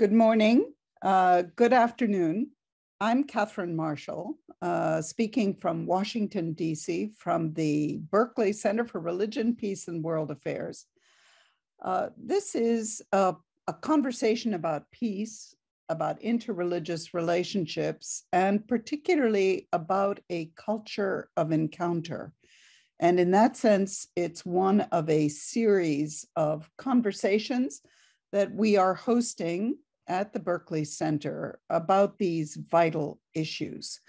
Good morning, good afternoon. I'm Katherine Marshall, speaking from Washington, D.C., from the Berkeley Center for Religion, Peace, and World Affairs. This is a conversation about peace, about interreligious relationships, and particularly about a culture of encounter. And in that sense, it's one of a series of conversations that we are hosting at the Berkeley Center about these vital issues.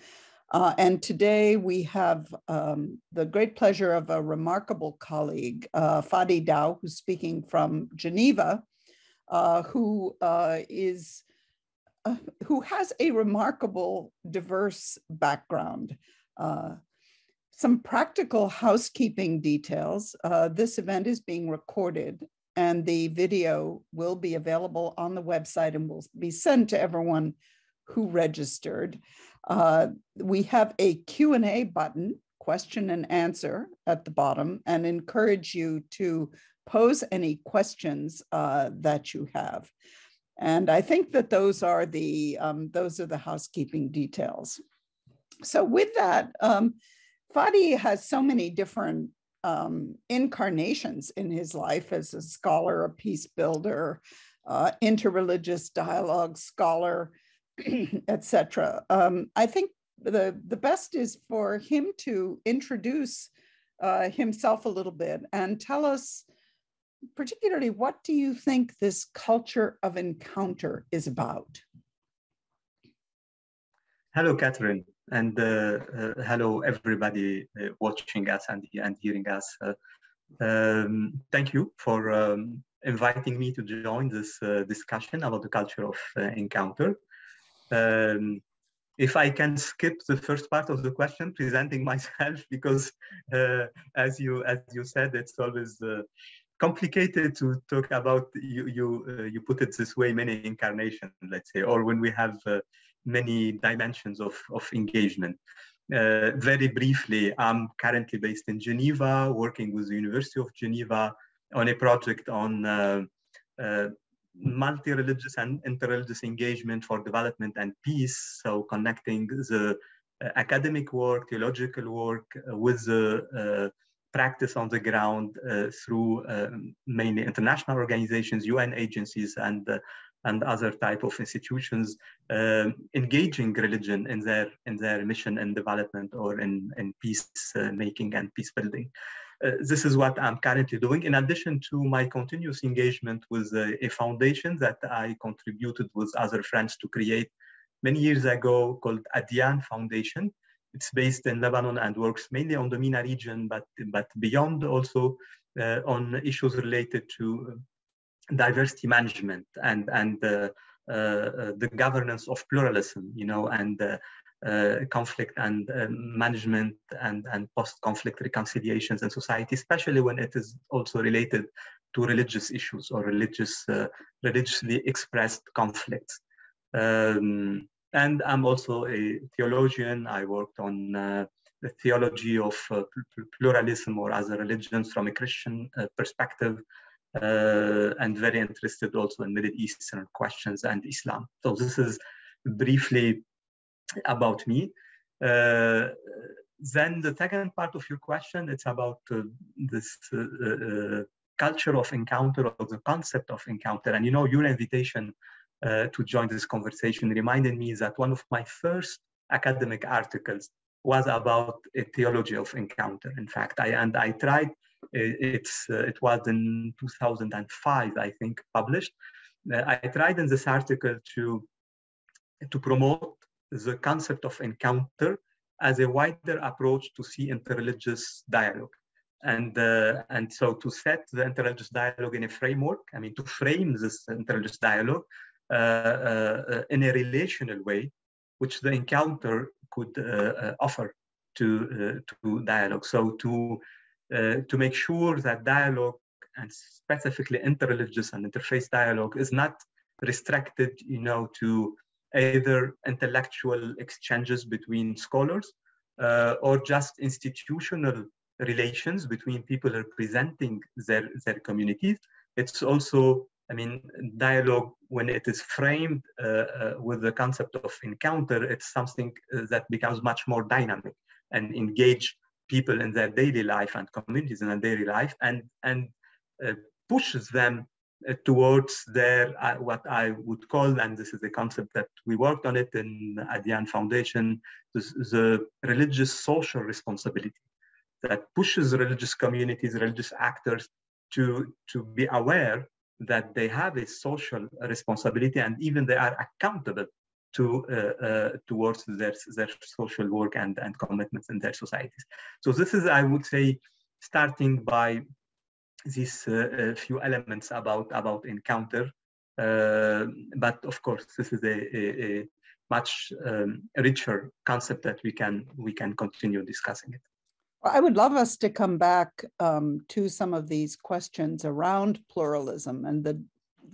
And today we have the great pleasure of a remarkable colleague, Fadi Daou, who's speaking from Geneva, who has a remarkable, diverse background. Some practical housekeeping details. This event is being recorded and the video will be available on the website and will be sent to everyone who registered. We have a Q&A button, question and answer, at the bottom, and encourage you to pose any questions that you have. And I think that those are the housekeeping details. So with that, Fadi has so many different incarnations in his life as a scholar, a peace builder, interreligious dialogue scholar, etc. I think the best is for him to introduce himself a little bit and tell us particularly, what do you think this culture of encounter is about? Hello, Katherine. And hello, everybody watching us and hearing us. Thank you for inviting me to join this discussion about the culture of encounter. If I can skip the first part of the question, presenting myself, because as you said, it's always complicated to talk about. You put it this way, many incarnations, let's say, or when we have many dimensions of engagement. Very briefly, I'm currently based in Geneva, working with the University of Geneva on a project on multi-religious and interreligious engagement for development and peace. So connecting the academic work, theological work with the practice on the ground through mainly international organizations, UN agencies, and other type of institutions engaging religion in their mission and development, or in peace making and peace building. This is what I'm currently doing, in addition to my continuous engagement with a foundation that I contributed with other friends to create many years ago called Adyan Foundation. It's based in Lebanon and works mainly on the MENA region, but beyond, also on issues related to diversity management and the governance of pluralism, you know, and conflict and management and post-conflict reconciliations in society, especially when it is also related to religious issues or religiously expressed conflicts. And I'm also a theologian. I worked on the theology of pluralism or other religions from a Christian perspective. And very interested also in Middle Eastern questions and Islam. So this is briefly about me. Then the second part of your question, it's about this culture of encounter, or the concept of encounter. And you know, your invitation to join this conversation reminded me that one of my first academic articles was about a theology of encounter. In fact, I tried. It was in 2005, I think, published. I tried in this article to promote the concept of encounter as a wider approach to see interreligious dialogue, and so to set the interreligious dialogue in a framework. I mean, to frame this interreligious dialogue in a relational way, which the encounter could offer to dialogue. So to make sure that dialogue, and specifically interreligious and interfaith dialogue, is not restricted, you know, to either intellectual exchanges between scholars or just institutional relations between people representing their communities. It's also I mean, dialogue, when it is framed with the concept of encounter, it's something that becomes much more dynamic and engage people in their daily life and communities in their daily life, and pushes them towards their, what I would call, and this is a concept that we worked on it in Adyan Foundation, the religious social responsibility that pushes religious communities, religious actors to be aware that they have a social responsibility, and even they are accountable to towards their social work and commitments in their societies. So this is, I would say, starting by these few elements about encounter, but of course this is a much richer concept that we can continue discussing it. I would love us to come back to some of these questions around pluralism and the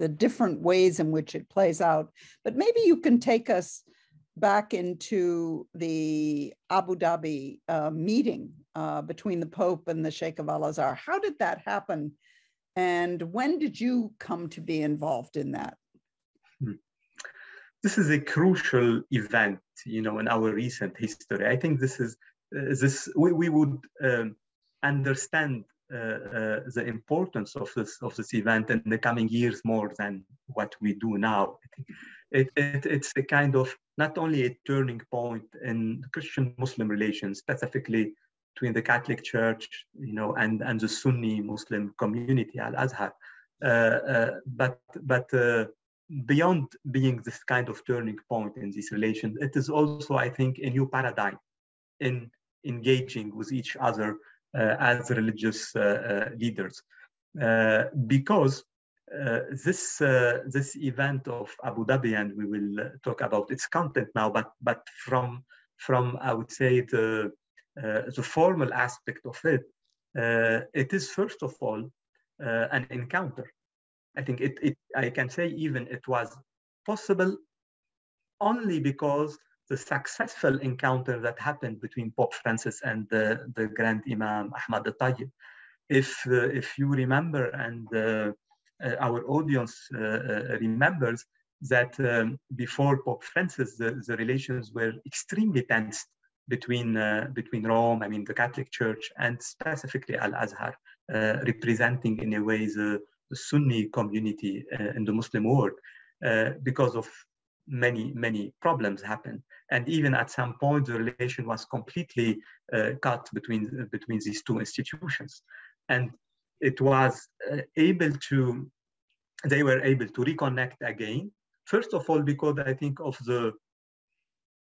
different ways in which it plays out. But maybe you can take us back into the Abu Dhabi meeting between the Pope and the Sheikh of Al-Azhar. How did that happen? And when did you come to be involved in that? This is a crucial event, you know, in our recent history. I think this is we would understand the importance of this event in the coming years more than what we do now. It's a kind of not only a turning point in Christian-Muslim relations, specifically between the Catholic Church, you know, and the Sunni Muslim community, Al-Azhar, but beyond being this kind of turning point in these relations, it is also, I think, a new paradigm in engaging with each other as religious leaders, because this event of Abu Dhabi, and we will talk about its content now, but from I would say the formal aspect of it, it is first of all an encounter. I think I can say even it was possible only because the successful encounter that happened between Pope Francis and the Grand Imam Ahmad al-Tayyeb. If you remember, and our audience remembers, that before Pope Francis, the relations were extremely tense between Rome, I mean the Catholic Church, and specifically Al-Azhar, representing in a way the Sunni community in the Muslim world, because of many problems happened, and even at some point the relation was completely cut between these two institutions, and it was they were able to reconnect again, first of all because I think of the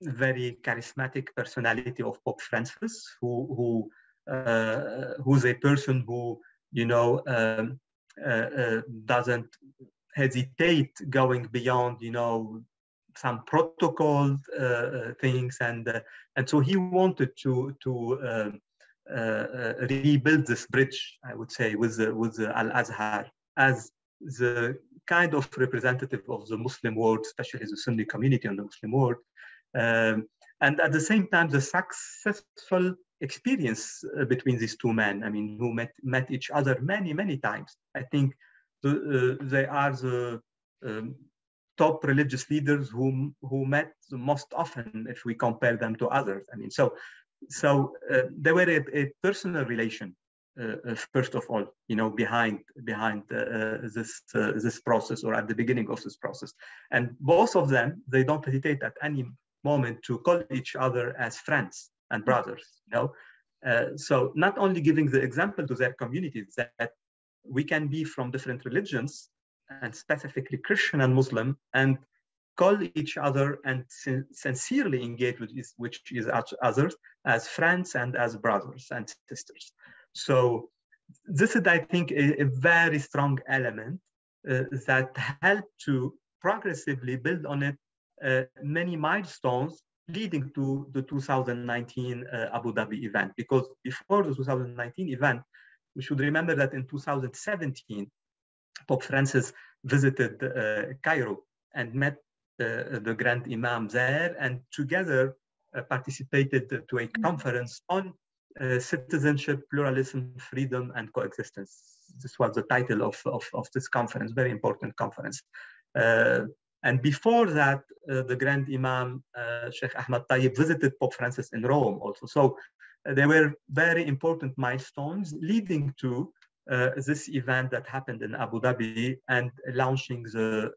very charismatic personality of Pope Francis, who's a person who, you know, doesn't hesitate going beyond, you know, some protocol things, and so he wanted to rebuild this bridge, I would say, with Al-Azhar as the kind of representative of the Muslim world, especially the Sunni community in the Muslim world, and at the same time the successful experience between these two men. I mean, who met each other many times. I think they are the top religious leaders who met the most often if we compare them to others. I mean, so they were a personal relation first of all, you know, behind this process, or at the beginning of this process. And both of them, they don't hesitate at any moment to call each other as friends and brothers, you know. So not only giving the example to their communities that we can be from different religions, and specifically Christian and Muslim, and call each other and sincerely engage with each other as friends and as brothers and sisters. So this is, I think, a very strong element that helped to progressively build on it many milestones leading to the 2019 Abu Dhabi event. Because before the 2019 event, we should remember that in 2017, Pope Francis visited Cairo and met the Grand Imam there, and together participated to a conference on citizenship, pluralism, freedom, and coexistence. this was the title of this conference, very important conference. And before that, the Grand Imam, Sheikh Ahmad al-Tayyeb, visited Pope Francis in Rome also. So there were very important milestones leading to this event that happened in Abu Dhabi and launching the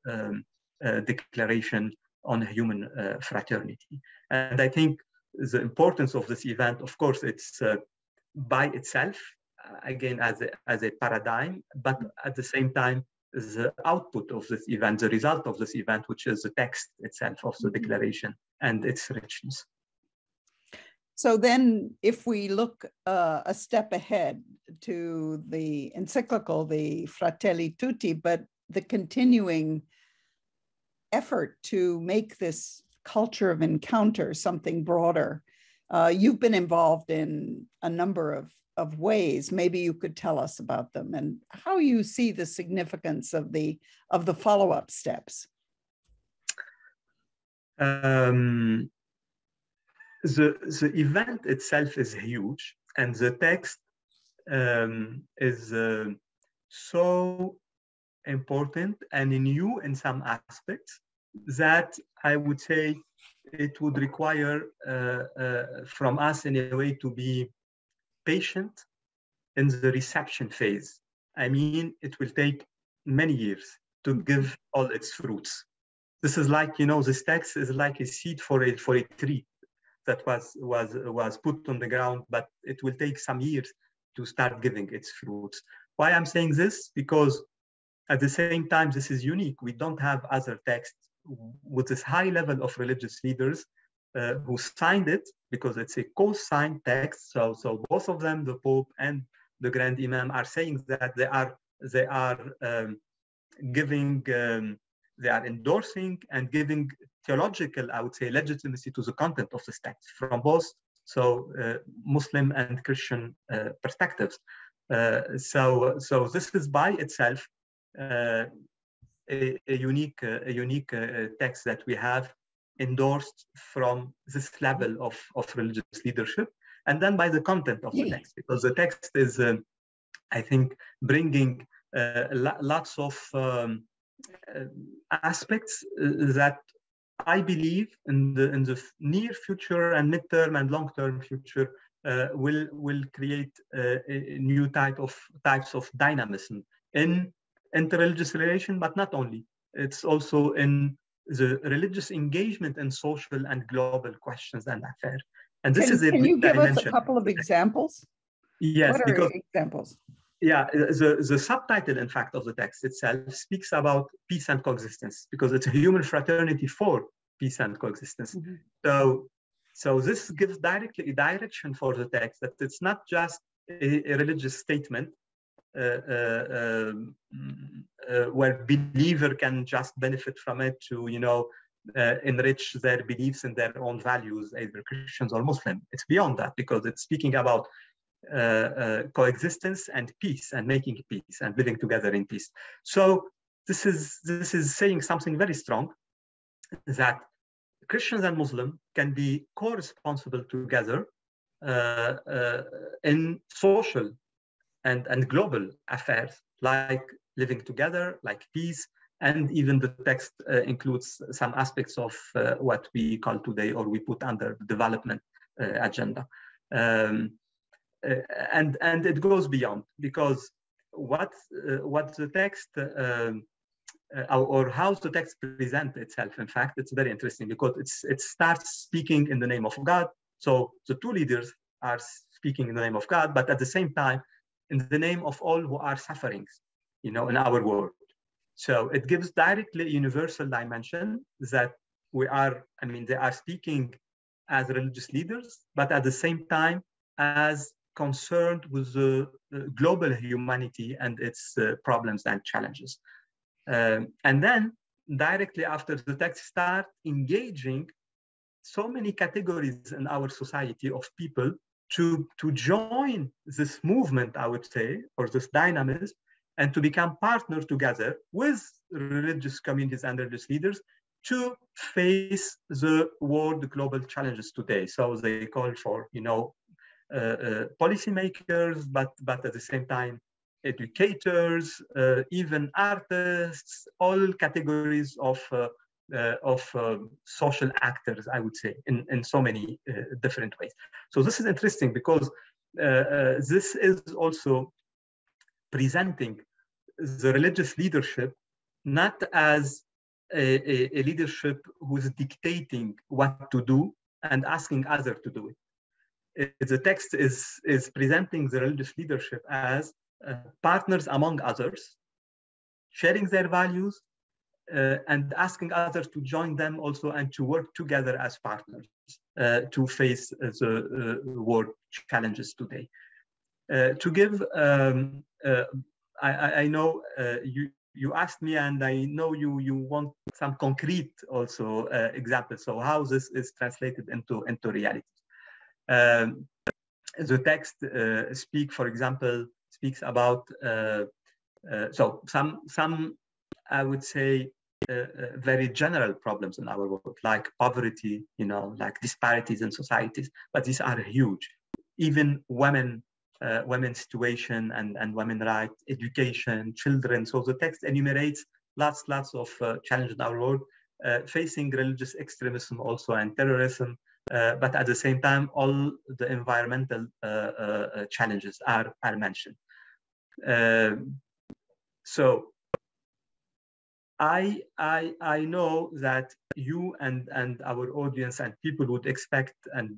Declaration on Human Fraternity. And I think the importance of this event, of course, it's by itself, again, as a paradigm, but at the same time, the output of this event, the result of this event, which is the text itself of the declaration and its richness. So then if we look a step ahead to the encyclical, the Fratelli Tutti, but the continuing effort to make this culture of encounter something broader, you've been involved in a number of ways. Maybe you could tell us about them and how you see the significance of the follow-up steps. The event itself is huge, and the text is so important and new in some aspects that I would say it would require from us in a way to be patient in the reception phase. I mean, it will take many years to give all its fruits. This is like, you know, this text is like a seed for a tree that was put on the ground, but it will take some years to start giving its fruits. Why I'm saying this? Because at the same time, this is unique. We don't have other texts with this high level of religious leaders who signed it, because it's a co-signed text. So both of them, the Pope and the Grand Imam, are saying that they are endorsing and giving theological, I would say, legitimacy to the content of this text from both Muslim and Christian perspectives. So this is by itself a unique text that we have endorsed from this level of religious leadership, and then by the content of the text, because the text is, I think, bringing lots of aspects that I believe in the near future and midterm and long-term future will create a new types of dynamism in interreligious relation, but not only. It's also in the religious engagement in social and global questions and affairs. And this is a big dimension. Can you give us a couple of examples? Yes. What are examples? Yeah, the subtitle, in fact, of the text itself speaks about peace and coexistence, because it's a human fraternity for peace and coexistence. Mm-hmm. So this gives directly direction for the text, that it's not just a religious statement where believer can just benefit from it to, you know, enrich their beliefs and their own values, either Christians or Muslim. It's beyond that, because it's speaking about coexistence and peace, and making peace and living together in peace. So this is saying something very strong, that Christians and Muslims can be co-responsible together in social and global affairs, like living together, like peace. And even the text includes some aspects of what we call today, or we put under development agenda. And it goes beyond, because what the text or how the text presents itself, in fact, it's very interesting, because it starts speaking in the name of God. So the two leaders are speaking in the name of God, but at the same time, in the name of all who are suffering, you know, in our world. So it gives directly a universal dimension that we are, I mean, they are speaking as religious leaders, but at the same time as concerned with the global humanity and its problems and challenges. And then directly after, the text start engaging so many categories in our society of people to join this movement, I would say, or this dynamism, and to become partners together with religious communities and religious leaders to face the world global challenges today. So they call for, you know, policymakers, but at the same time, educators, even artists, all categories of social actors, I would say, in so many different ways. So this is interesting because this is also presenting the religious leadership not as a leadership who's dictating what to do and asking others to do it. The text is presenting the religious leadership as partners among others, sharing their values, and asking others to join them also and to work together as partners to face the world challenges today. To give, I know you asked me, and I know you want some concrete also examples. So how this is translated into reality. The text speaks about so some I would say very general problems in our world, like poverty, like disparities in societies. But these are huge. Even women. Women's situation and women's rights, education, children. So the text enumerates lots of challenges in our world, facing religious extremism also and terrorism, but at the same time, all the environmental challenges are mentioned. So I know that you and our audience and people would expect and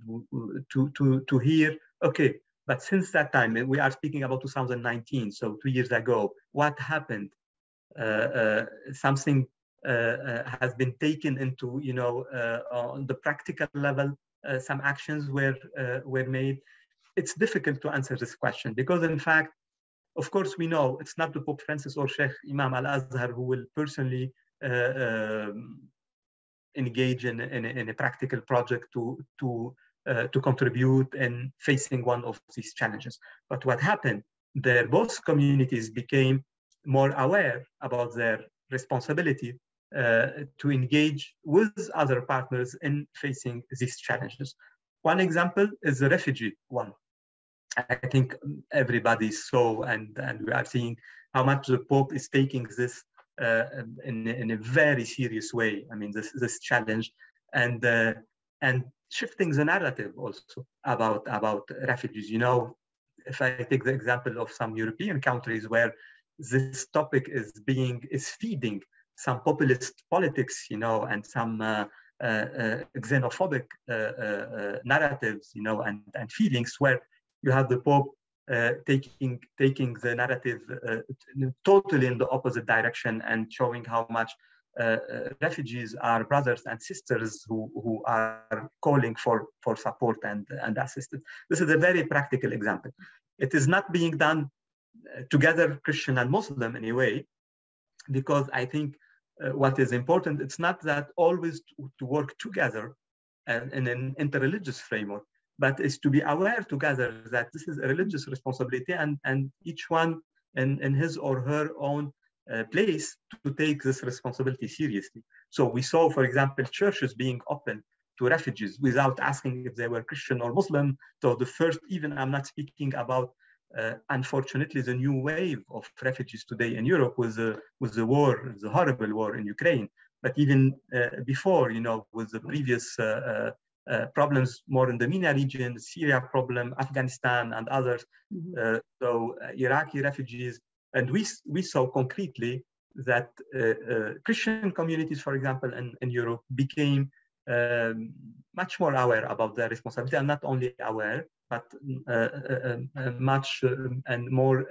to hear, okay, but since that time, we are speaking about 2019, so 2 years ago, what happened? Something has been taken into, on the practical level, some actions were made. It's difficult to answer this question because, in fact, of course, we know it's not the Pope Francis or Sheikh Imam Al-Azhar who will personally engage in a practical project to contribute in facing one of these challenges. But what happened there, both communities became more aware about their responsibility to engage with other partners in facing these challenges. One example is the refugee one. I think everybody saw and we are seeing how much the Pope is taking this in a very serious way. I mean, this challenge and shifting the narrative also about refugees. If I take the example of some European countries where this topic is feeding some populist politics, and some xenophobic narratives, and feelings, where you have the Pope taking the narrative totally in the opposite direction and showing how much refugees are brothers and sisters who are calling for support and assistance. This is a very practical example. It is not being done together, Christian and Muslim, in a way, because I think what is important, it's not that always to work together in an interreligious framework, but is to be aware together that this is a religious responsibility and each one in his or her own place to take this responsibility seriously. So we saw, for example, churches being open to refugees without asking if they were Christian or Muslim. So the first, even I'm not speaking about, unfortunately, the new wave of refugees today in Europe with the war, the horrible war in Ukraine. But even before, with the previous problems more in the MENA region, Syria problem, Afghanistan and others. So Iraqi refugees. And we saw concretely that Christian communities, for example, in Europe became much more aware about their responsibility, and not only aware, but much and more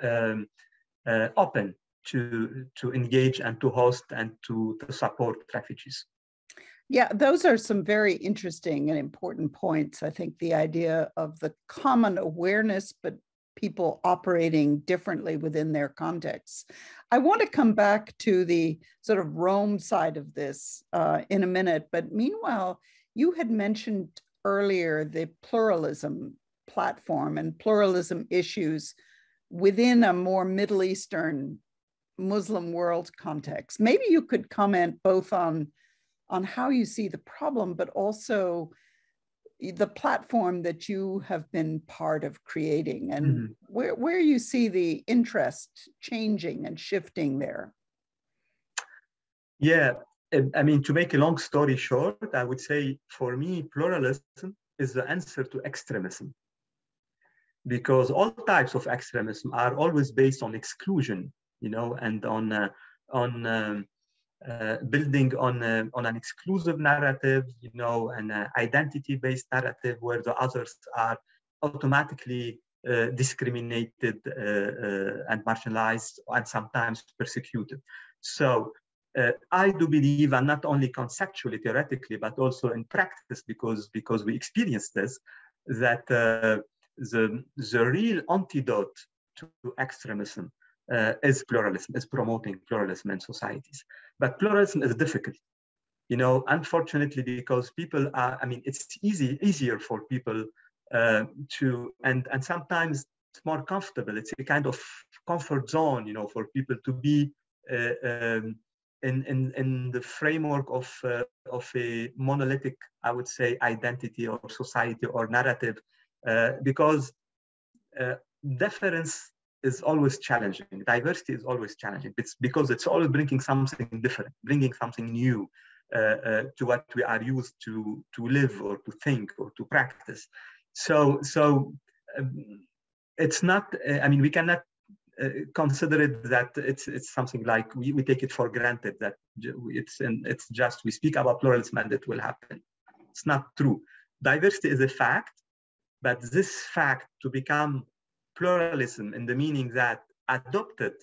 open to engage and to host and to support refugees. Yeah, those are some very interesting and important points. I think the idea of the common awareness, but people operating differently within their contexts. I want to come back to the sort of Rome side of this in a minute, but meanwhile, you had mentioned earlier the pluralism platform and pluralism issues within a more Middle Eastern Muslim world context. Maybe you could comment both on how you see the problem, but also the platform that you have been part of creating and where you see the interest changing and shifting there. Yeah, I mean, to make a long story short, I would say for me, pluralism is the answer to extremism, because all types of extremism are always based on exclusion, you know, and on building on an exclusive narrative, you know, an identity-based narrative where the others are automatically discriminated and marginalized and sometimes persecuted. So I do believe, and not only conceptually, theoretically, but also in practice, because we experience this, that the real antidote to extremism is pluralism, is promoting pluralism in societies. But pluralism is difficult, you know, unfortunately, because people are, I mean, it's easier for people and sometimes it's more comfortable. It's a kind of comfort zone, you know, for people to be in the framework of a monolithic, I would say, identity or society or narrative, because difference is always challenging. Diversity is always challenging. It's because it's always bringing something different, bringing something new to what we are used to live or to think or to practice. So it's not. I mean, we cannot consider it that it's something like we take it for granted that it's just we speak about pluralism and it will happen. It's not true. Diversity is a fact, but this fact to become pluralism in the meaning that adopted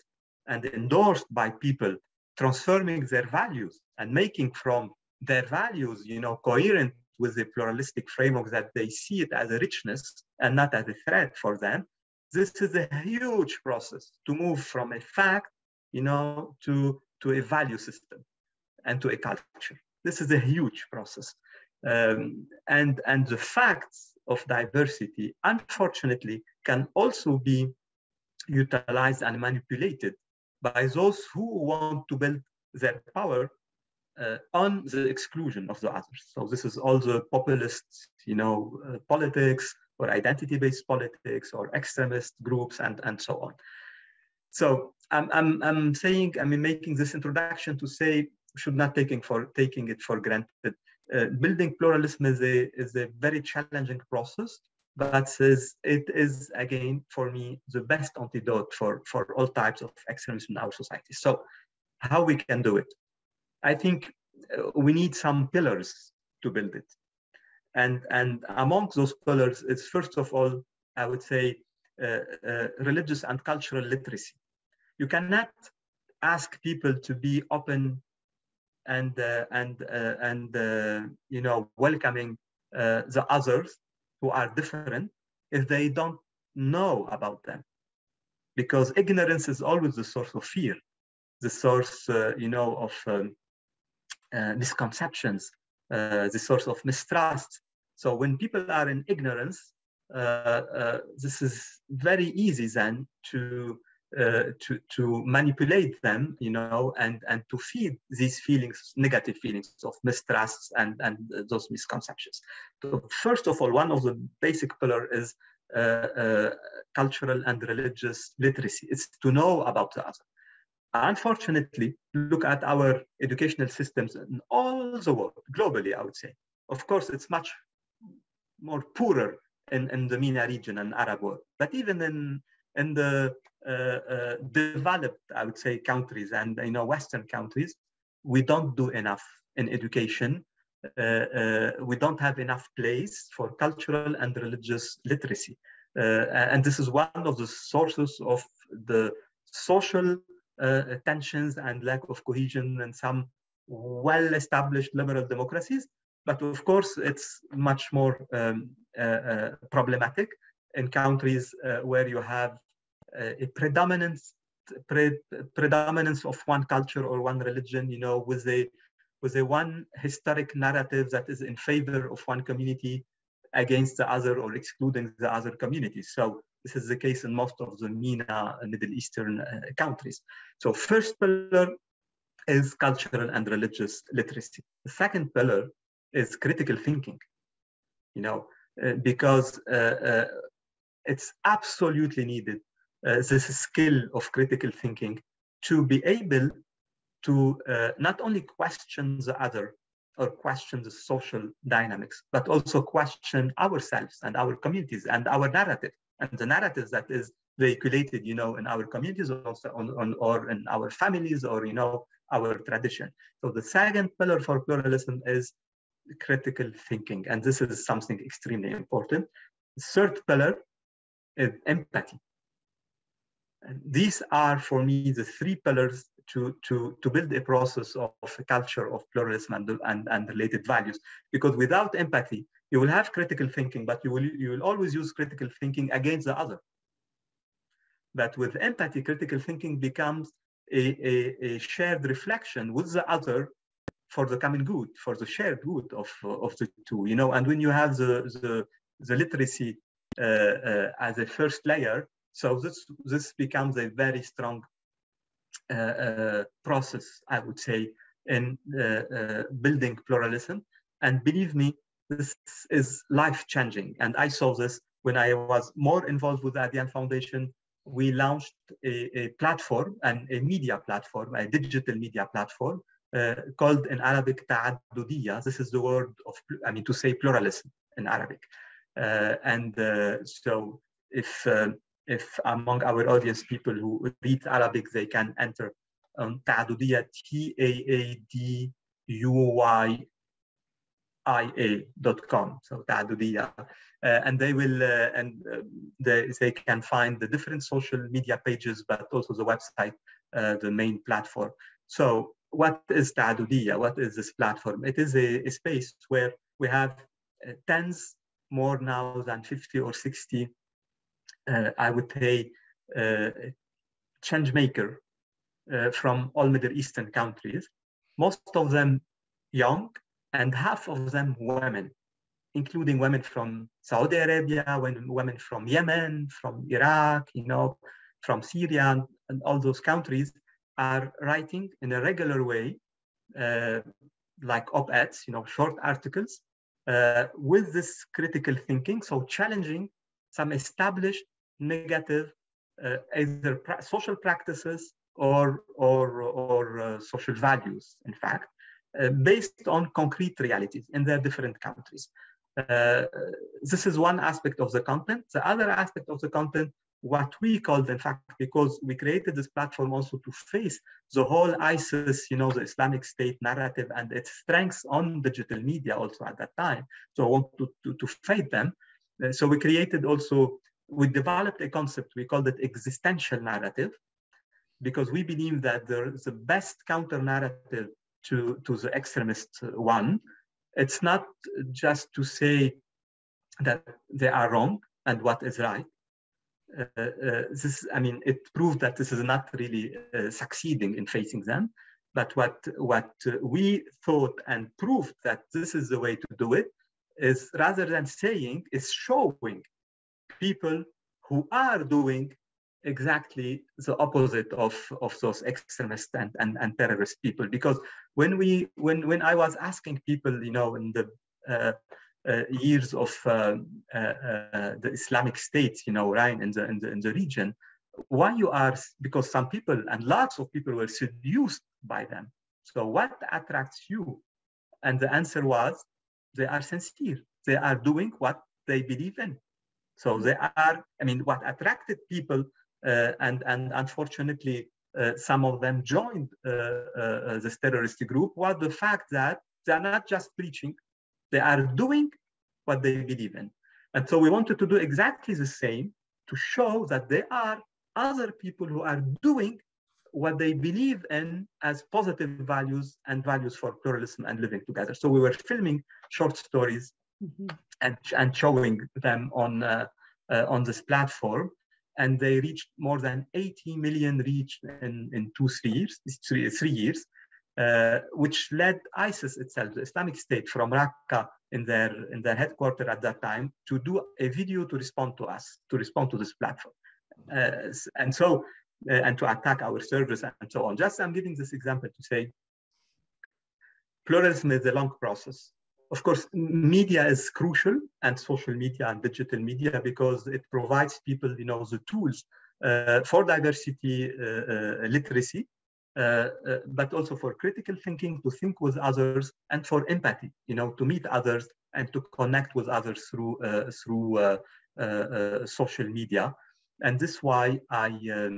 and endorsed by people, transforming their values and making from their values, you know, coherent with the pluralistic framework that they see it as a richness and not as a threat for them. This is a huge process to move from a fact, you know, to a value system and to a culture. This is a huge process. And the facts of diversity, unfortunately, can also be utilized and manipulated by those who want to build their power on the exclusion of the others. So this is all the populist, you know, politics or identity-based politics or extremist groups and so on. So I'm saying, I mean, making this introduction to say we should not taking it for granted. Building pluralism is a very challenging process, but it is, again, for me, the best antidote for all types of extremism in our society. So how we can do it? I think we need some pillars to build it. And among those pillars is, first of all, I would say, religious and cultural literacy. You cannot ask people to be open and you know, welcoming the others who are different if they don't know about them, because ignorance is always the source of fear, the source you know, of misconceptions, the source of mistrust. So when people are in ignorance, this is very easy then to manipulate them, you know, and to feed these feelings, negative feelings of mistrusts and those misconceptions. So first of all, one of the basic pillars is cultural and religious literacy. It's to know about the other. Unfortunately, look at our educational systems in all the world, globally, I would say. Of course, it's much more poorer in the MENA region and Arab world, but even in the developed, I would say, countries and, you know, Western countries, we don't do enough in education. We don't have enough place for cultural and religious literacy. And this is one of the sources of the social tensions and lack of cohesion in some well-established liberal democracies. But of course, it's much more problematic in countries where you have a predominance of one culture or one religion, you know, with a one historic narrative that is in favor of one community against the other or excluding the other community. So this is the case in most of the MENA Middle Eastern countries. So first pillar is cultural and religious literacy. The second pillar is critical thinking. you know, because it's absolutely needed, this skill of critical thinking, to be able to not only question the other or question the social dynamics, but also question ourselves and our communities and our narrative and the narratives that is vehiculated, you know, in our communities, also or in our families, or, you know, our tradition. So the second pillar for pluralism is critical thinking, and this is something extremely important. The third pillar is empathy. And these are, for me, the three pillars to build a process of a culture of pluralism and related values. Because without empathy, you will have critical thinking, but you will always use critical thinking against the other. But with empathy, critical thinking becomes a shared reflection with the other for the common good, for the shared good of the two, you know. And when you have the literacy as a first layer, so this becomes a very strong process, I would say, in building pluralism. And believe me, this is life-changing. And I saw this when I was more involved with the Adyan Foundation. We launched a platform, a media platform, a digital media platform called in Arabic Ta'addudiyya. This is the word of, I mean, to say pluralism in Arabic. So if among our audience people who read Arabic, they can enter Ta'addudiyya, taadudiya.com, so Ta'addudiyya, and they will they can find the different social media pages, but also the website, the main platform. So what is Ta'addudiyya? What is this platform? It is a space where we have tens, more now than 50 or 60, I would say, change maker from all Middle Eastern countries, most of them young, and half of them women, including women from Saudi Arabia, women from Yemen, from Iraq, you know, from Syria, and all those countries are writing in a regular way, like op-eds, you know, short articles, with this critical thinking, so challenging some established negative either social practices or social values, in fact, based on concrete realities in their different countries. This is one aspect of the content. The other aspect of the content, what we called, in fact, because we created this platform also to face the whole ISIS, you know, the Islamic State narrative and its strengths on digital media also at that time. So I want to fight them. So we created also, we developed a concept, we called it existential narrative, because we believe that there is the best counter narrative to the extremist one. It's not just to say that they are wrong and what is right. I mean, it proved that this is not really succeeding in facing them. But what we thought and proved that this is the way to do it is, rather than saying, is showing people who are doing exactly the opposite of those extremist and terrorist people. Because when I was asking people, you know, in the years of the Islamic State, you know, right, in the region, why you are, because some people and lots of people were seduced by them. So what attracts you? And the answer was, they are sincere. They are doing what they believe in. So they are, I mean, what attracted people. And unfortunately, some of them joined this terrorist group, was the fact that they are not just preaching, they are doing what they believe in. And so we wanted to do exactly the same, to show that there are other people who are doing what they believe in as positive values and values for pluralism and living together. So we were filming short stories, mm-hmm. and showing them on this platform. And they reached more than 80 million reach in three years, which led ISIS itself, the Islamic State, from Raqqa in their headquarters at that time, to do a video to respond to us, to respond to this platform, and to attack our service and so on. Just I'm giving this example to say, pluralism is a long process. Of course, media is crucial, and social media and digital media, because it provides people, you know, the tools for diversity literacy, but also for critical thinking, to think with others, and for empathy, you know, to meet others and to connect with others through social media. And this is why I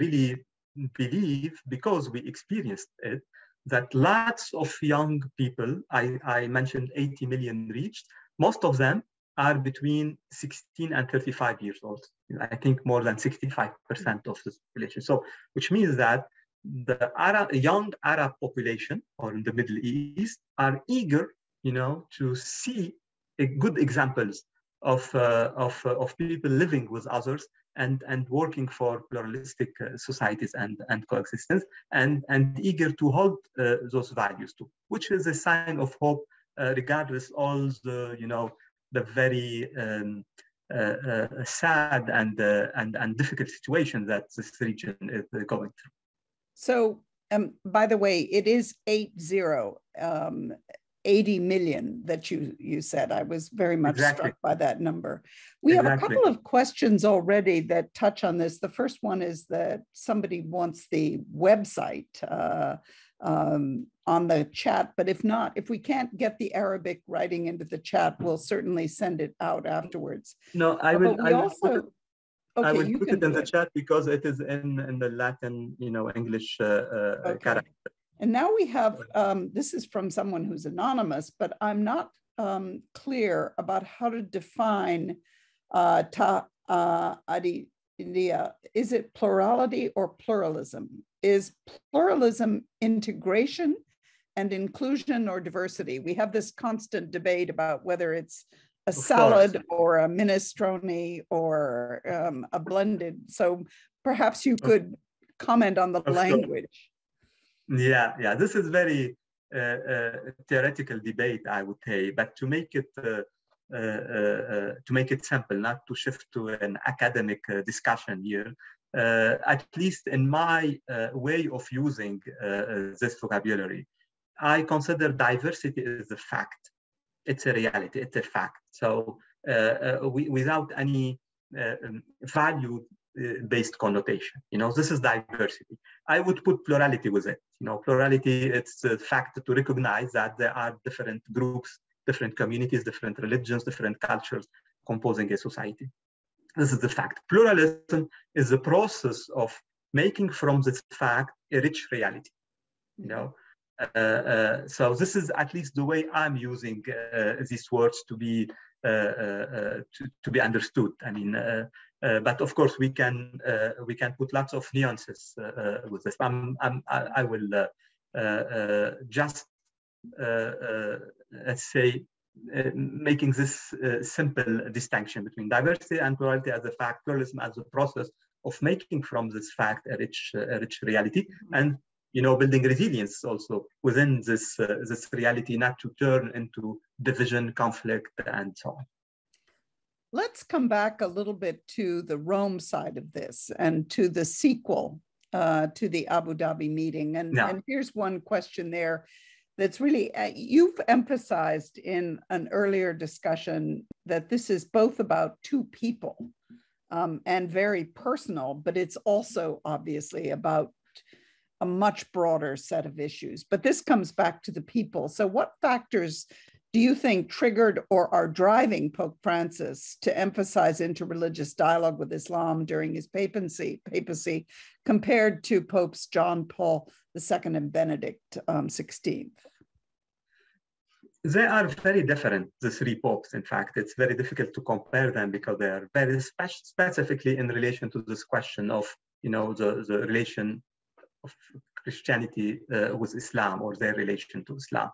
really believe, because we experienced it, that lots of young people, I mentioned 80 million reached, most of them are between 16 and 35 years old. I think more than 65% of the population. So, which means that the Arab, young Arab population, or in the Middle East, are eager, you know, to see good examples of people living with others and working for pluralistic societies and coexistence, and eager to hold those values too, which is a sign of hope, regardless all the, you know, the very sad and difficult situation that this region is going through. So, by the way, it is 80 million that you said. I was very much struck by that number. We have a couple of questions already that touch on this. The first one is that somebody wants the website on the chat, but if not, if we can't get the Arabic writing into the chat, we'll certainly send it out afterwards. No, I will. I will put it in the chat because it is in the Latin, you know, English character. And now we have, this is from someone who's anonymous, but I'm not clear about how to define taadudiya. Is it plurality or pluralism? Is pluralism integration and inclusion or diversity? We have this constant debate about whether it's a salad or a minestrone or a blended. So perhaps you could comment on the language. Yeah, yeah. This is very theoretical debate, I would say. But to make it simple, not to shift to an academic discussion here, at least in my way of using this vocabulary, I consider diversity as a fact. It's a reality. It's a fact. So without any value-based connotation, you know, this is diversity. I would put plurality with it. You know, plurality, it's a fact to recognize that there are different groups, different communities, different religions, different cultures composing a society. This is the fact. Pluralism is the process of making from this fact a rich reality, you know. So this is at least the way I'm using these words to be understood. I mean, but of course we can put lots of nuances with this. I will just let's say making this simple distinction between diversity and plurality as a fact, pluralism as a process of making from this fact a rich reality, and, you know, building resilience also within this this reality, not to turn into division, conflict, and so on. Let's come back a little bit to the Rome side of this and to the sequel to the Abu Dhabi meeting. And, yeah, and here's one question there that's really, you've emphasized in an earlier discussion that this is both about two people and very personal, but it's also obviously about a much broader set of issues. But this comes back to the people. So what factors do you think triggered or are driving Pope Francis to emphasize interreligious dialogue with Islam during his papacy compared to Popes John Paul II and Benedict XVI? They are very different, the three popes. In fact, it's very difficult to compare them because they are very specifically in relation to this question of, you know, the relation of Christianity with Islam, or their relation to Islam.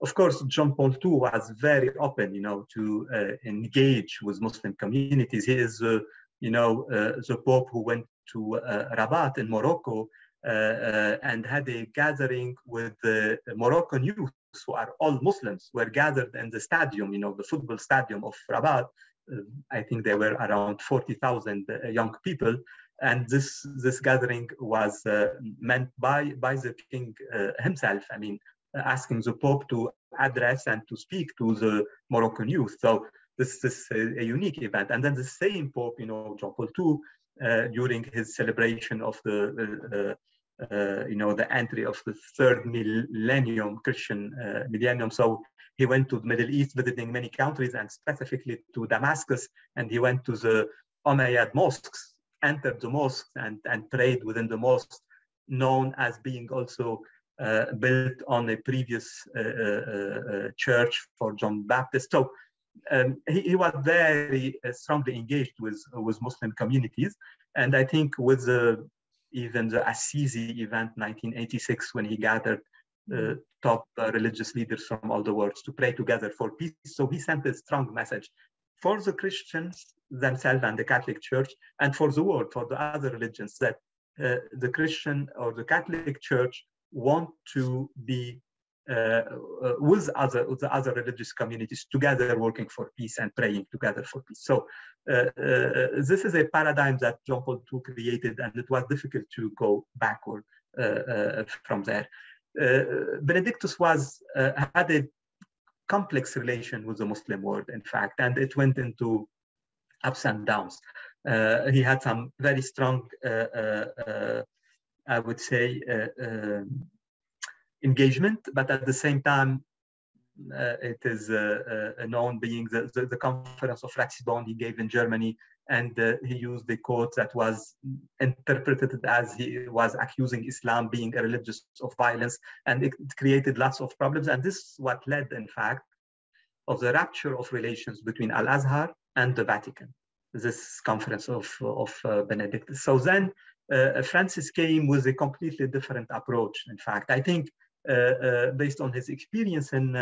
Of course, John Paul II was very open, you know, to engage with Muslim communities. He is, you know, the Pope who went to Rabat in Morocco and had a gathering with the Moroccan youth, who are all Muslims, were gathered in the stadium, you know, the football stadium of Rabat. I think there were around 40,000 young people. And this gathering was meant by the king himself. I mean, asking the Pope to address and to speak to the Moroccan youth. So this is a unique event. And then the same Pope, you know, John Paul II, during his celebration of the the entry of the third millennium, Christian millennium. So he went to the Middle East, visiting many countries, and specifically to Damascus. And he went to the Umayyad mosques, entered the mosques, and prayed within the mosques, known as being also built on a previous church for John Baptist. So he was very strongly engaged with Muslim communities. And I think with even the Assisi event, 1986, when he gathered top religious leaders from all the world to pray together for peace. So he sent a strong message for the Christians themselves and the Catholic Church, and for the world, for the other religions, that the Christian or the Catholic Church want to be with the other religious communities together, working for peace and praying together for peace. So this is a paradigm that John Paul II created, and it was difficult to go backward from there. Benedictus had a complex relation with the Muslim world, in fact, and it went into ups and downs. He had some very strong, I would say, engagement, but at the same time, it is known being the conference of Ratisbon he gave in Germany, and he used the quote that was interpreted as he was accusing Islam being a religion of violence, and it created lots of problems. And this is what led, in fact, of the rupture of relations between Al-Azhar and the Vatican, this conference of Benedict. So then Francis came with a completely different approach, in fact. I think based on his experience in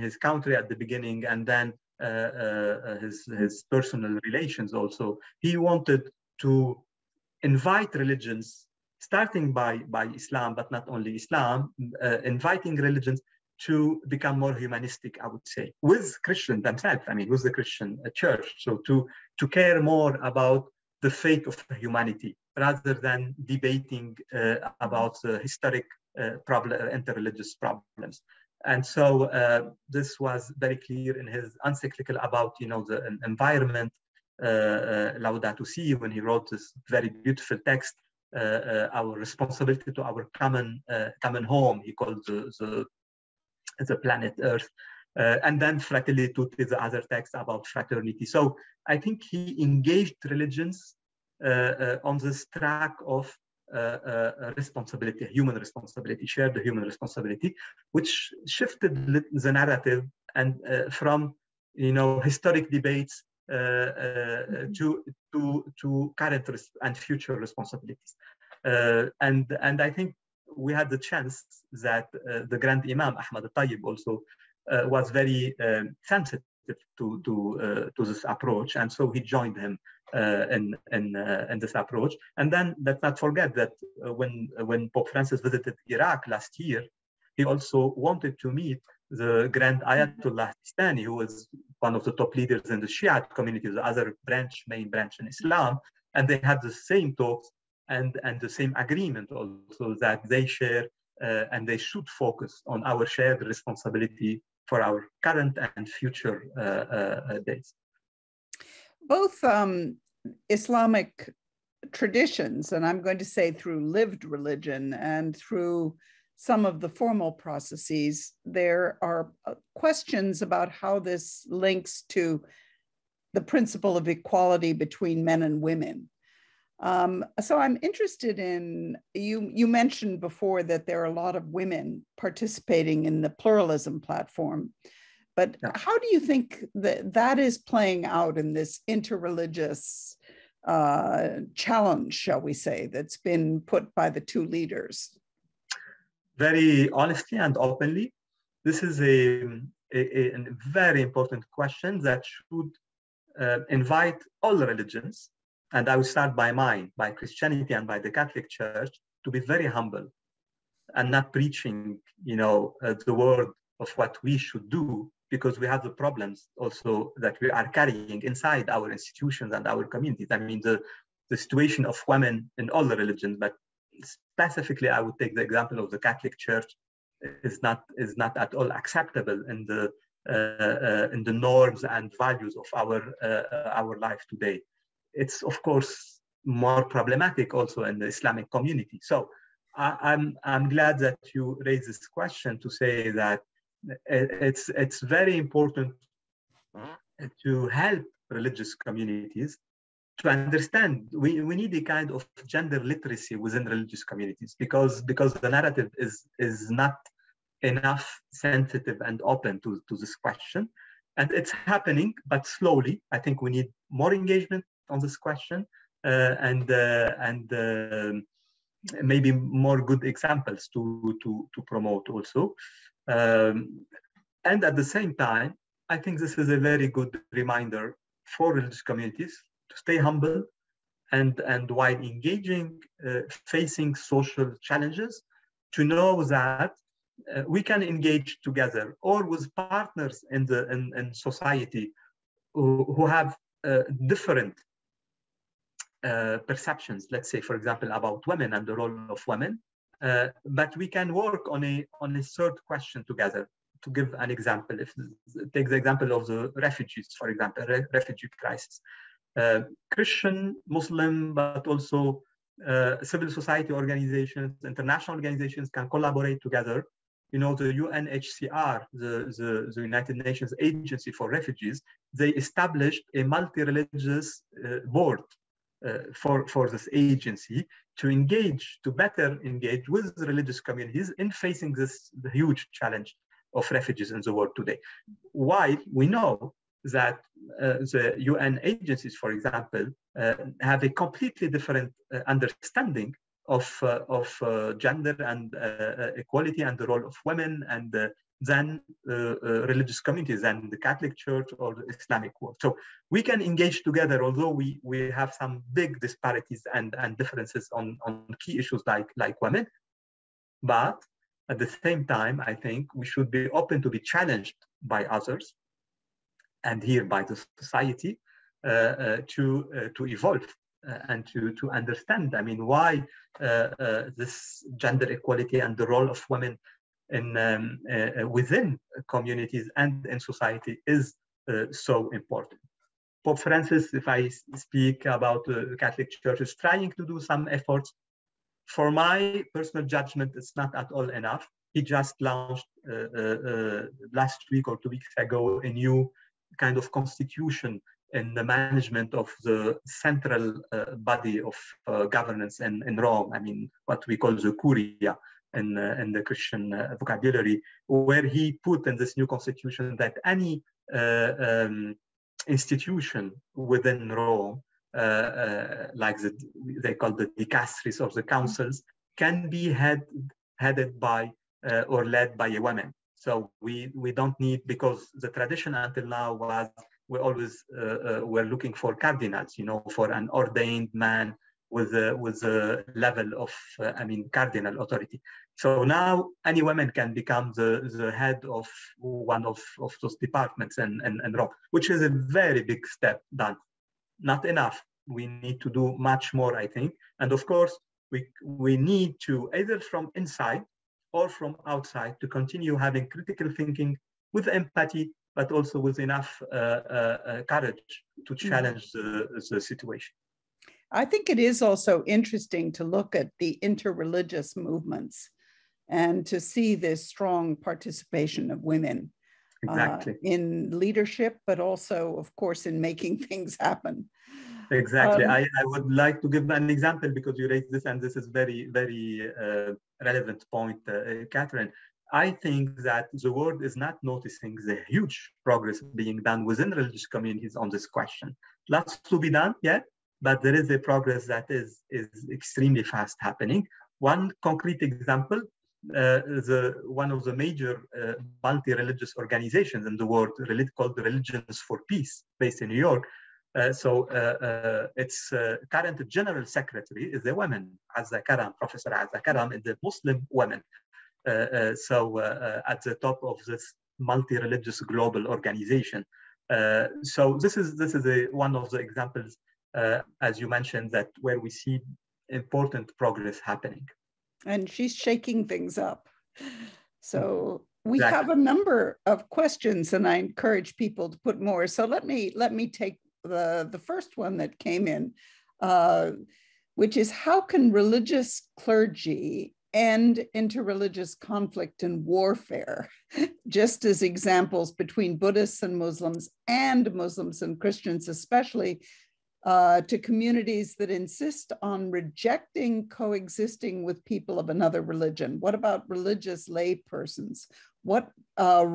his country at the beginning, and then his personal relations also, he wanted to invite religions, starting by Islam, but not only Islam, inviting religions to become more humanistic, I would say, with Christians themselves, I mean, with the Christian church. So to care more about the fate of humanity, rather than debating about the historic interreligious problems. And so this was very clear in his encyclical about the environment, Laudato Si, when he wrote this very beautiful text, our responsibility to our common home, he called the planet Earth. And then Fratelli Tutti, the other text about fraternity. So I think he engaged religions on this track of responsibility, human responsibility, shared human responsibility, which shifted the narrative and from historic debates to current and future responsibilities. And I think we had the chance that the Grand Imam Ahmad al-Tayyeb also was very sensitive to this approach, and so he joined him in this approach. And then let's not forget that when Pope Francis visited Iraq last year, he also wanted to meet the Grand Ayatollah Sistani, who was one of the top leaders in the Shiite community, the other main branch in Islam, and they had the same talks and the same agreement also that they share and they should focus on our shared responsibility for our current and future days. Both Islamic traditions, and I'm going to say through lived religion and through some of the formal processes, there are questions about how this links to the principle of equality between men and women. So I'm interested in, you mentioned before that there are a lot of women participating in the pluralism platform, but yeah, how do you think that is playing out in this interreligious challenge, shall we say, that's been put by the two leaders? Very honestly and openly, this is a very important question that should invite all religions. And I will start by mine, by Christianity and by the Catholic Church, to be very humble and not preaching, the word of what we should do, because we have the problems also that we are carrying inside our institutions and our communities. I mean, the situation of women in all the religions, but specifically, I would take the example of the Catholic Church is not at all acceptable in the norms and values of our life today. It's of course more problematic also in the Islamic community. So I'm glad that you raised this question to say that it's very important to help religious communities to understand. We need a kind of gender literacy within religious communities, because the narrative is not enough sensitive and open to this question. And it's happening, but slowly. I think we need more engagement on this question and maybe more good examples to promote also. And at the same time, I think this is a very good reminder for religious communities to stay humble and while engaging, facing social challenges, to know that we can engage together or with partners in society who have different perceptions, let's say, for example, about women and the role of women, but we can work on a third question together. To give an example, if take the example of the refugees, for example, refugee crisis, Christian, Muslim, but also civil society organizations, international organizations can collaborate together. You know, the UNHCR, the United Nations Agency for Refugees, they established a multi-religious board for this agency to better engage with religious communities in facing this huge challenge of refugees in the world today. While we know that the UN agencies, for example, have a completely different understanding of gender and equality and the role of women and than religious communities and the Catholic Church or the Islamic world. So we can engage together, although we have some big disparities and differences on key issues like women. But at the same time, I think we should be open to be challenged by others and here by the society to evolve and to understand, I mean, why this gender equality and the role of women in within communities and in society is so important. Pope Francis, if I speak about the Catholic Church, is trying to do some efforts. For my personal judgment, it's not at all enough. He just launched last week or 2 weeks ago a new kind of constitution in the management of the central body of governance in Rome. I mean, what we call the Curia in the Christian vocabulary, where he put in this new constitution that any institution within Rome, like they call the dicasteries or the councils, can be headed by or led by a woman. So we don't need, because the tradition until now was we always were looking for cardinals, you know, for an ordained man with a level of I mean cardinal authority. So now any woman can become the head of one of those departments and Rome, which is a very big step done. Not enough. We need to do much more, I think. And of course, we need to, either from inside or from outside, to continue having critical thinking with empathy, but also with enough courage to challenge the situation. I think it is also interesting to look at the interreligious movements and to see this strong participation of women. Exactly. In leadership, but also, of course, in making things happen. Exactly. I would like to give an example, because you raised this, and this is very, very relevant point, Catherine. I think that the world is not noticing the huge progress being done within religious communities on this question. Lots to be done yet, but there is a progress that is extremely fast happening. One concrete example, one of the major multi-religious organizations in the world called Religions for Peace, based in New York. Its current general secretary is a woman, Azza Karam, Professor Azza Karam, is a Muslim woman. At the top of this multi-religious global organization. So this is one of the examples, as you mentioned, that where we see important progress happening. And she's shaking things up. So we exactly. have a number of questions, and I encourage people to put more. So let me take the first one that came in, which is, how can religious clergy end interreligious conflict and warfare, just as examples between Buddhists and Muslims and Christians, especially to communities that insist on rejecting coexisting with people of another religion? What about religious lay persons? What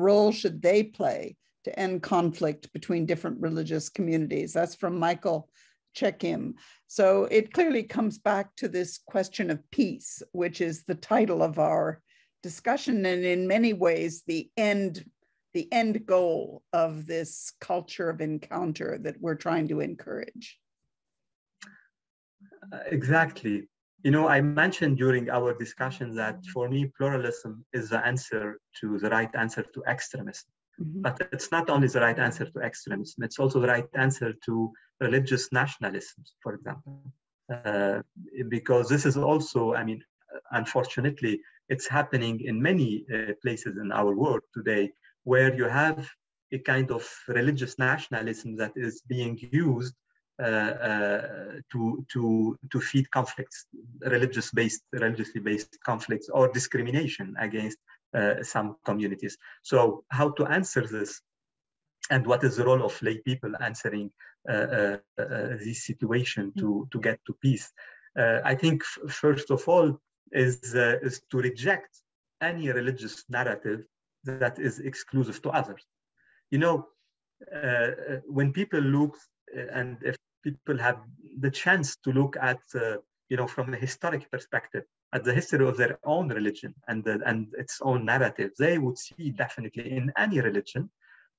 role should they play to end conflict between different religious communities? That's from Michael Chekim. So it clearly comes back to this question of peace, which is the title of our discussion, and in many ways the end goal of this culture of encounter that we're trying to encourage. Exactly. You know, I mentioned during our discussion that for me, pluralism is the answer to the right answer to extremism. Mm-hmm. But it's not only the right answer to extremism, it's also the right answer to religious nationalisms, for example, because this is also, I mean, unfortunately, it's happening in many places in our world today, where you have a kind of religious nationalism that is being used to feed conflicts, religiously based conflicts or discrimination against some communities. So how to answer this, and what is the role of lay people answering this situation to get to peace? I think first of all is to reject any religious narrative that is exclusive to others. You know, when people look, and if people have the chance to look at, you know, from a historic perspective, at the history of their own religion and its own narrative, they would see definitely in any religion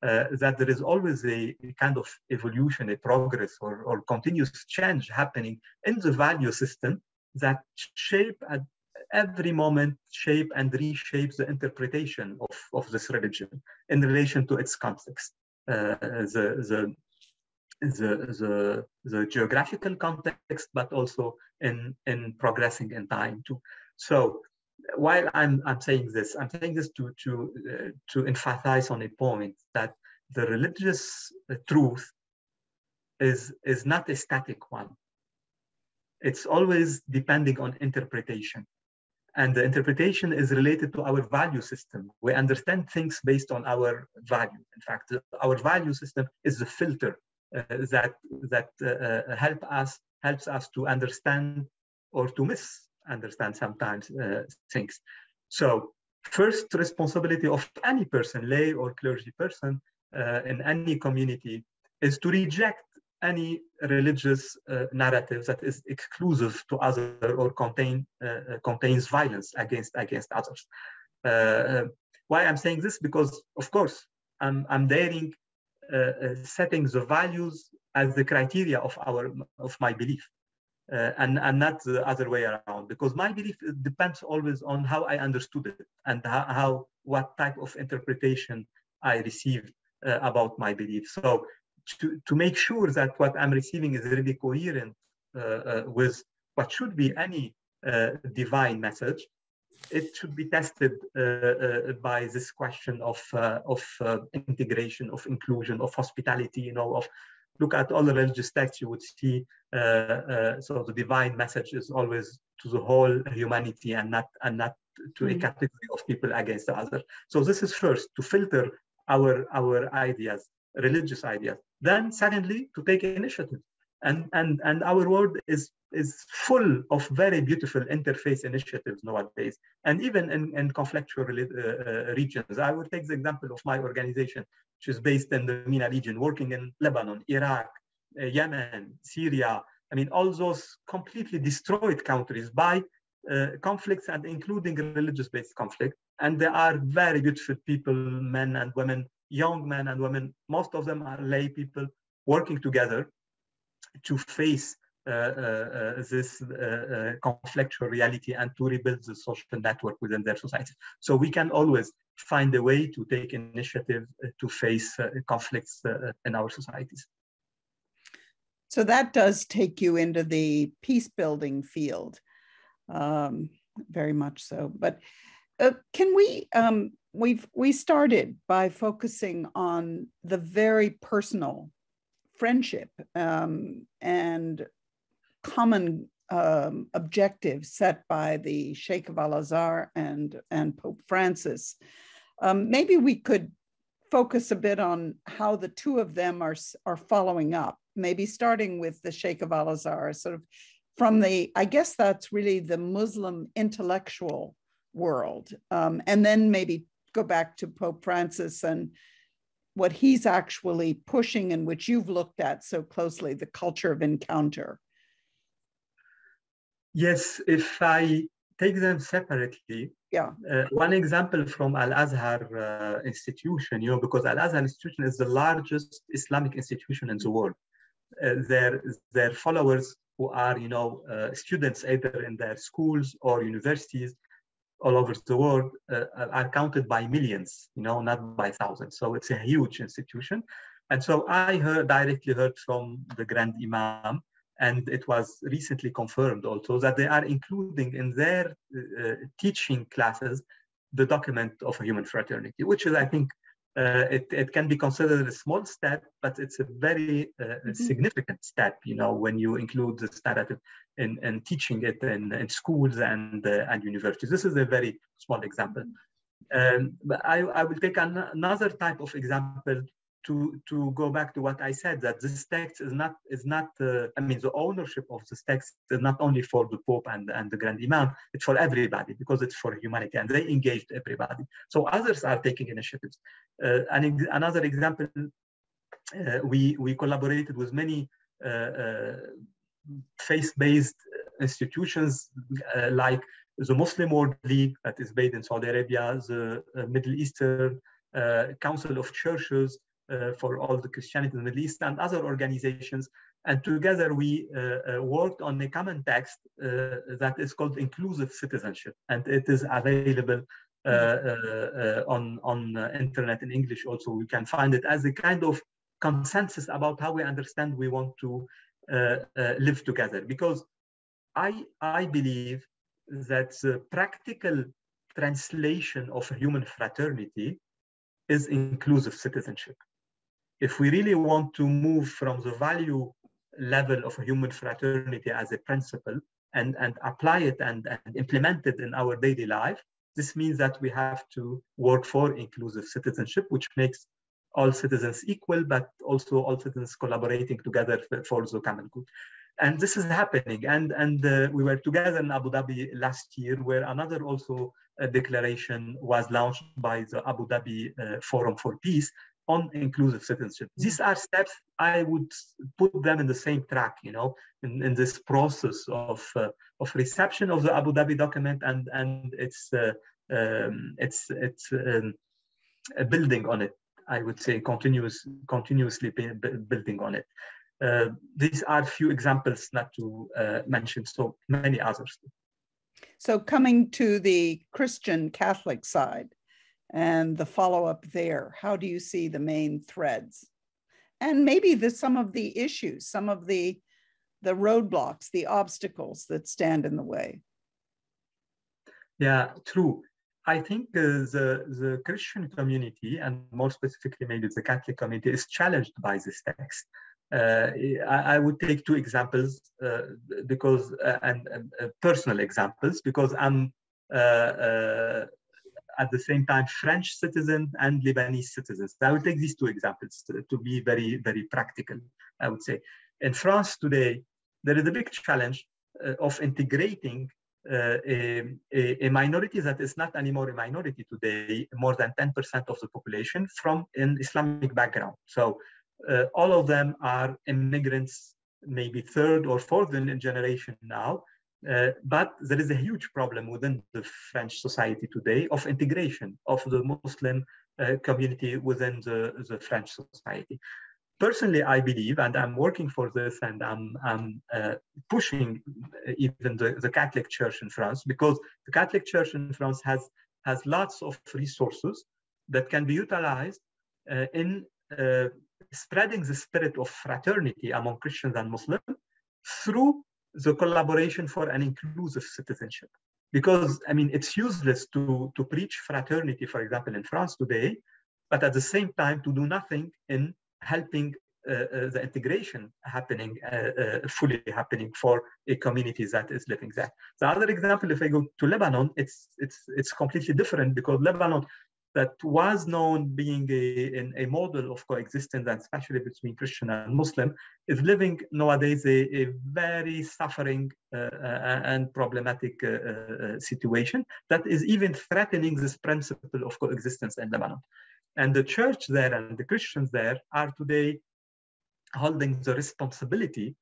that there is always a kind of evolution, a progress or continuous change happening in the value system that shape at every moment, shape and reshape the interpretation of this religion in relation to its context. The geographical context, but also in progressing in time too. So while I'm saying this to emphasize on a point that the religious truth is not a static one. It's always depending on interpretation, and the interpretation is related to our value system. We understand things based on our value. In fact, our value system is the filter that helps us to understand or to misunderstand sometimes things. So first responsibility of any person, lay or clergy person, in any community, is to reject any religious narrative that is exclusive to others or contains violence against others. Why I'm saying this? Because of course I'm daring setting the values as the criteria of my belief, and not the other way around, because my belief depends always on how I understood it and what type of interpretation I received about my belief. So to make sure that what I'm receiving is really coherent with what should be any divine message, it should be tested by this question of integration, of inclusion, of hospitality. You know, of look at all the religious texts, you would see so the divine message is always to the whole humanity and not to a category of people against the other. So this is first, to filter our ideas, religious ideas. Then secondly, to take initiative, and our world is full of very beautiful interfaith initiatives nowadays, and even in conflictual regions. I would take the example of my organization, which is based in the MENA region, working in Lebanon, Iraq, Yemen, Syria. I mean, all those completely destroyed countries by conflicts, and including religious-based conflict. And there are very beautiful people, men and women, young men and women, most of them are lay people, working together to face this conflictual reality and to rebuild the social network within their society. So we can always find a way to take initiative to face conflicts in our societies. So that does take you into the peace building field, very much so. But Can we, we started by focusing on the very personal friendship and common objectives set by the Sheikh of Al-Azhar and Pope Francis. Maybe we could focus a bit on how the two of them are following up, maybe starting with the Sheikh of Al-Azhar, sort of from the, I guess that's really the Muslim intellectual world. And then maybe go back to Pope Francis and what he's actually pushing and which you've looked at so closely, the culture of encounter. Yes, if I take them separately, yeah. One example from Al-Azhar institution, you know, because Al-Azhar institution is the largest Islamic institution in the world. Their followers who are, you know, students either in their schools or universities all over the world are counted by millions, you know, not by thousands. So it's a huge institution. And so I directly heard from the Grand Imam, and it was recently confirmed also that they are including in their teaching classes the document of human fraternity, which is, I think, it can be considered a small step, but it's a very significant step, you know, when you include this narrative in teaching it in schools and universities. This is a very small example. But I will take another type of example to go back to what I said, that this text is not I mean, the ownership of this text is not only for the Pope and the Grand Imam, it's for everybody, because it's for humanity, and they engaged everybody. So others are taking initiatives. And another example, we collaborated with many faith-based institutions like the Muslim World League that is based in Saudi Arabia, the Middle Eastern Council of Churches, for all the Christianity in the Middle East, and other organizations. And together we worked on a common text that is called Inclusive Citizenship. And it is available on the internet in English also. We can find it as a kind of consensus about how we understand we want to live together. Because I believe that the practical translation of human fraternity is inclusive citizenship. If we really want to move from the value level of human fraternity as a principle and apply it and implement it in our daily life, this means that we have to work for inclusive citizenship, which makes all citizens equal, but also all citizens collaborating together for the common good. And this is happening. And we were together in Abu Dhabi last year, where another also declaration was launched by the Abu Dhabi Forum for Peace on inclusive citizenship. These are steps, I would put them in the same track, you know, in this process of reception of the Abu Dhabi document and its building on it. I would say continuously building on it. These are few examples, not to mention so many others. So coming to the Christian Catholic side and the follow-up there, how do you see the main threads? And maybe some of the issues, some of the roadblocks, the obstacles that stand in the way. Yeah, true. I think the Christian community, and more specifically maybe the Catholic community, is challenged by this text. I would take two examples because and personal examples, because I'm at the same time French citizen and Lebanese citizens. I would take these two examples to be very, very practical, I would say. In France today, there is a big challenge of integrating a minority that is not anymore a minority today, more than 10% of the population from an Islamic background. So all of them are immigrants, maybe third or fourth in generation now. But there is a huge problem within the French society today of integration of the Muslim community within the French society. Personally, I believe, and I'm working for this, and I'm pushing even the Catholic Church in France, because the Catholic Church in France has lots of resources that can be utilized in spreading the spirit of fraternity among Christians and Muslims through the collaboration for an inclusive citizenship. Because, I mean, it's useless to preach fraternity, for example, in France today, but at the same time to do nothing in helping the integration happening, fully happening for a community that is living that. The other example, if I go to Lebanon, it's completely different, because Lebanon, that was known being a model of coexistence, and especially between Christian and Muslim, is living nowadays a very suffering and problematic situation that is even threatening this principle of coexistence in Lebanon. And the church there and the Christians there are today holding the responsibility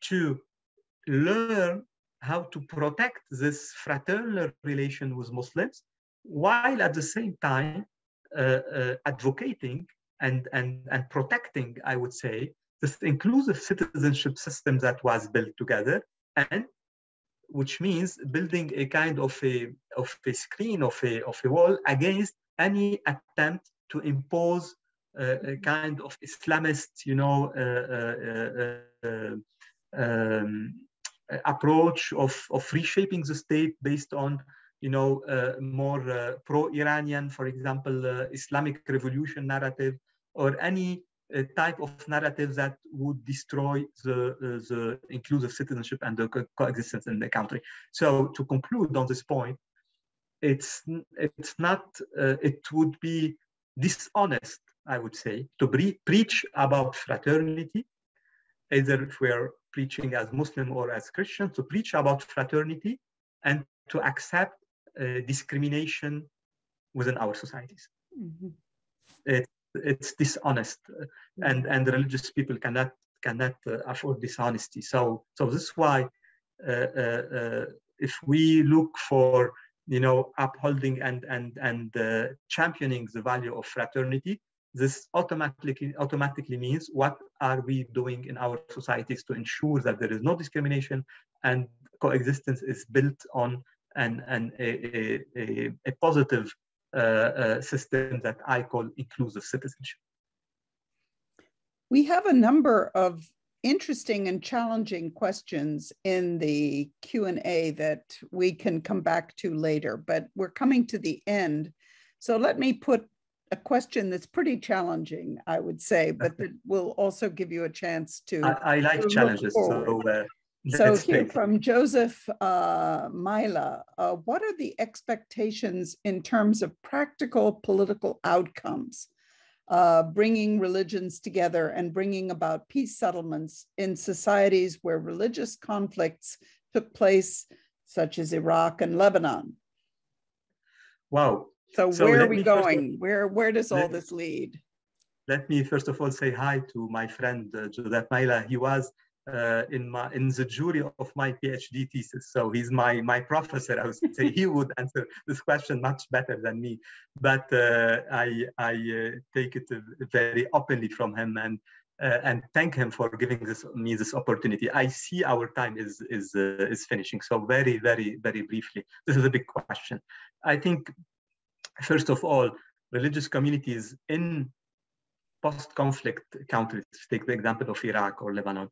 to learn how to protect this fraternal relation with Muslims, while at the same time advocating and protecting, I would say, this inclusive citizenship system that was built together, and which means building a kind of a screen, of a wall against any attempt to impose a kind of Islamist, you know, approach of reshaping the state based on, you know, more pro-Iranian, for example, Islamic revolution narrative, or any type of narrative that would destroy the inclusive citizenship and the coexistence in the country. So to conclude on this point, it's not, it would be dishonest, I would say, to preach about fraternity, either if we're preaching as Muslim or as Christian, to preach about fraternity and to accept discrimination within our societies. Mm-hmm. It's dishonest, and religious people cannot afford dishonesty. So this is why if we look for, you know, upholding and championing the value of fraternity, this automatically means what are we doing in our societies to ensure that there is no discrimination and coexistence is built on a positive system that I call inclusive citizenship. We have a number of interesting and challenging questions in the Q&A that we can come back to later, but we're coming to the end. So let me put a question that's pretty challenging, I would say, but that will also give you a chance to... I like challenges, so... So here from Joseph Myla, what are the expectations in terms of practical political outcomes, bringing religions together and bringing about peace settlements in societies where religious conflicts took place, such as Iraq and Lebanon? Wow. So where are we going? Where does all this lead? Let me first of all say hi to my friend Joseph Myla. He was in the jury of my PhD thesis. So he's my professor. I would say he would answer this question much better than me. But I take it very openly from him and thank him for giving me this opportunity. I see our time is finishing. So very, very, very briefly, this is a big question. I think, first of all, religious communities in post-conflict countries, take the example of Iraq or Lebanon,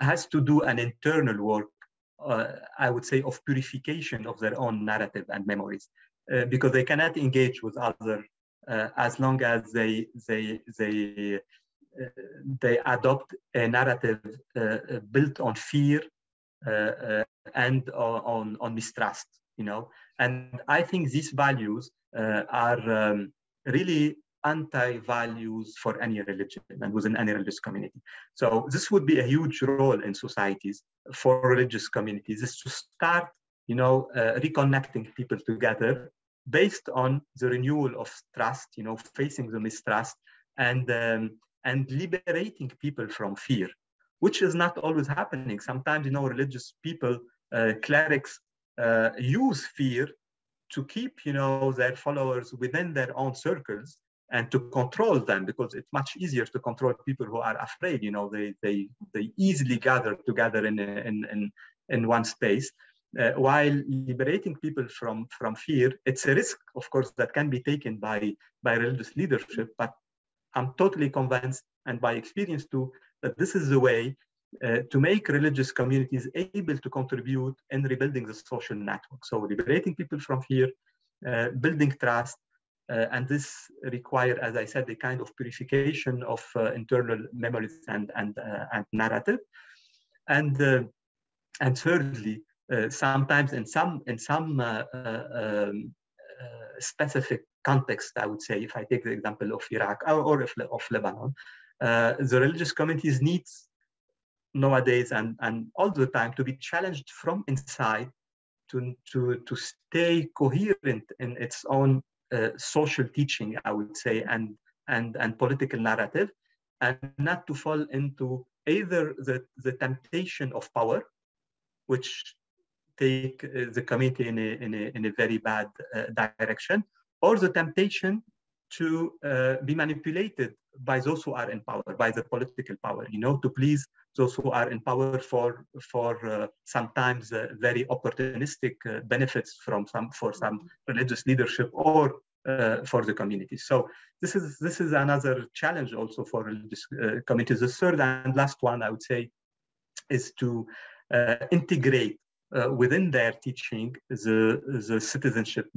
has to do an internal work, I would say, of purification of their own narrative and memories, because they cannot engage with others as long as they adopt a narrative built on fear and on mistrust, you know. And I think these values are really anti-values for any religion and within any religious community. So this would be a huge role in societies for religious communities, is to start, you know, reconnecting people together based on the renewal of trust, you know, facing the mistrust and liberating people from fear, which is not always happening. Sometimes, you know, religious people, clerics, use fear to keep, you know, their followers within their own circles and to control them, because it's much easier to control people who are afraid. You know, they easily gather together in one space. While liberating people from fear, it's a risk, of course, that can be taken by religious leadership, but I'm totally convinced, and by experience too, that this is the way to make religious communities able to contribute in rebuilding the social network. So liberating people from fear, building trust, and this requires, as I said, a kind of purification of internal memories and narrative. And thirdly, sometimes in some specific context, I would say, if I take the example of Iraq or of Lebanon, the religious communities need nowadays and all the time to be challenged from inside to stay coherent in its own social teaching, I would say, and political narrative, and not to fall into either the temptation of power, which take the community in a very bad direction, or the temptation to be manipulated by those who are in power, by the political power, you know, to please those who are in power for sometimes very opportunistic benefits for some religious leadership or for the community. So this is another challenge also for religious communities. The third and last one, I would say, is to integrate within their teaching the citizenship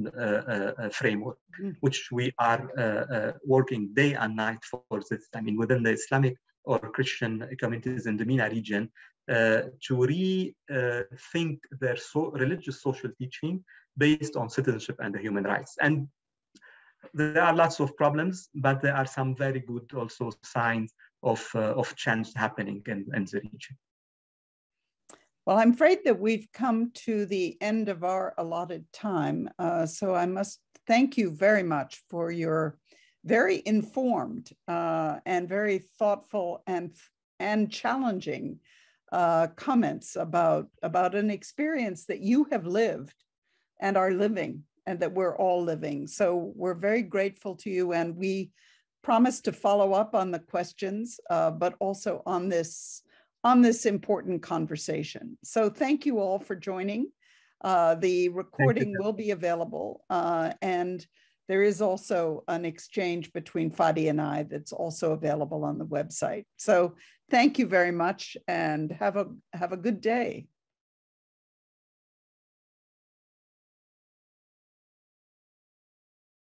framework, which we are working day and night for this. I mean, within the Islamic or Christian communities in the MENA region, to rethink their religious social teaching based on citizenship and the human rights. And there are lots of problems, but there are some very good also signs of change happening in the region. Well, I'm afraid that we've come to the end of our allotted time, so I must thank you very much for your very informed and very thoughtful and challenging comments about an experience that you have lived and are living, and that we're all living. So we're very grateful to you, and we promise to follow up on the questions, but also on this important conversation. So thank you all for joining. The recording will be available, and there is also an exchange between Fadi and I that's also available on the website. So thank you very much, and have a good day.